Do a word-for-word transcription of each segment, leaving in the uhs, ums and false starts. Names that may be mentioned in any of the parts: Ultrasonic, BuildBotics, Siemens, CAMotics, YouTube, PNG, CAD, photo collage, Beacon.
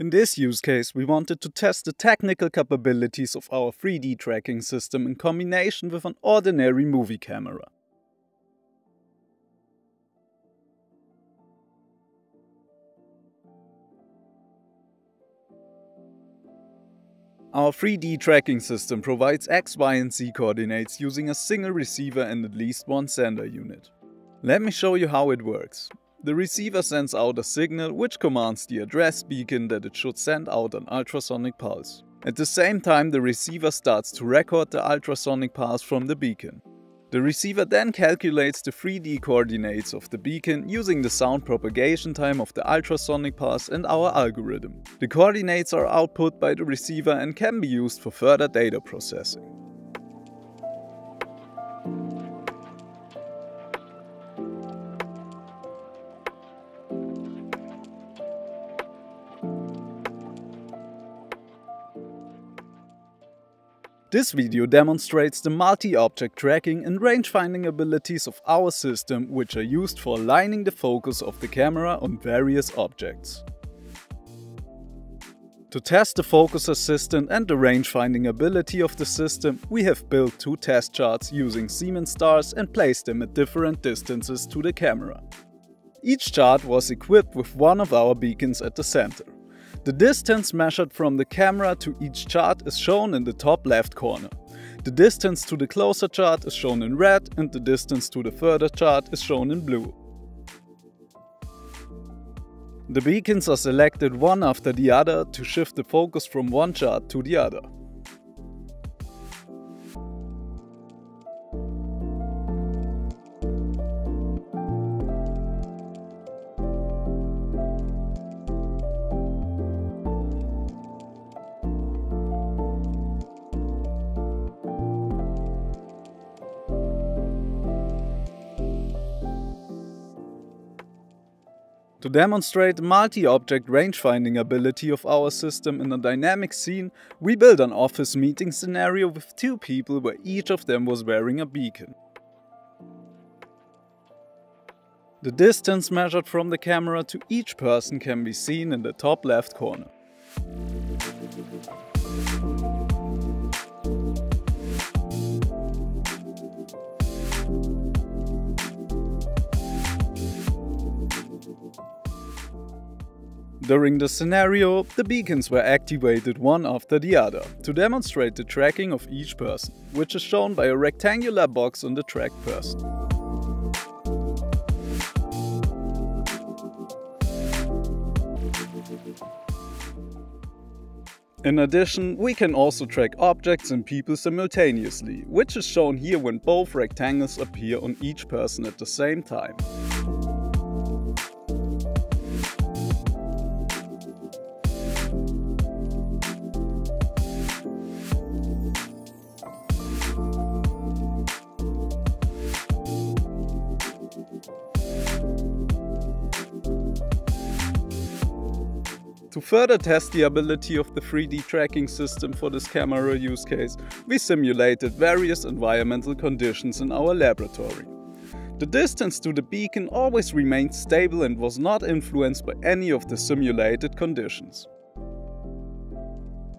In this use case, we wanted to test the technical capabilities of our three D tracking system in combination with an ordinary movie camera. Our three D tracking system provides X, Y and Z coordinates using a single receiver and at least one sender unit. Let me show you how it works. The receiver sends out a signal which commands the address beacon that it should send out an ultrasonic pulse. At the same time, the receiver starts to record the ultrasonic path from the beacon. The receiver then calculates the three D coordinates of the beacon using the sound propagation time of the ultrasonic path and our algorithm. The coordinates are output by the receiver and can be used for further data processing. This video demonstrates the multi-object tracking and range-finding abilities of our system, which are used for aligning the focus of the camera on various objects. To test the focus assistant and the range-finding ability of the system, we have built two test charts using Siemens stars and placed them at different distances to the camera. Each chart was equipped with one of our beacons at the center. The distance measured from the camera to each chart is shown in the top left corner. The distance to the closer chart is shown in red and the distance to the further chart is shown in blue. The beacons are selected one after the other to shift the focus from one chart to the other. To demonstrate the multi-object range-finding ability of our system in a dynamic scene, we built an office meeting scenario with two people where each of them was wearing a beacon. The distance measured from the camera to each person can be seen in the top left corner. During the scenario, the beacons were activated one after the other to demonstrate the tracking of each person, which is shown by a rectangular box on the tracked person. In addition, we can also track objects and people simultaneously, which is shown here when both rectangles appear on each person at the same time. To further test the ability of the three D tracking system for this camera use case, we simulated various environmental conditions in our laboratory. The distance to the beacon always remained stable and was not influenced by any of the simulated conditions.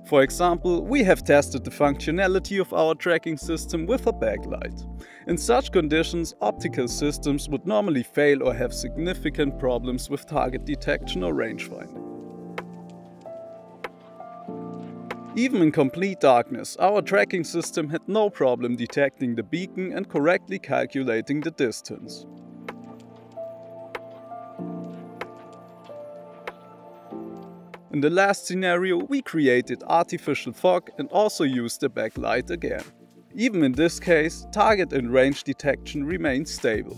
For example, we have tested the functionality of our tracking system with a backlight. In such conditions, optical systems would normally fail or have significant problems with target detection or rangefinding. Even in complete darkness, our tracking system had no problem detecting the beacon and correctly calculating the distance. In the last scenario, we created artificial fog and also used the backlight again. Even in this case, target and range detection remained stable.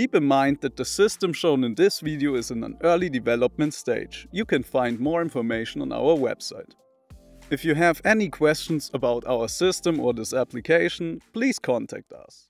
Keep in mind that the system shown in this video is in an early development stage. You can find more information on our website. If you have any questions about our system or this application, please contact us.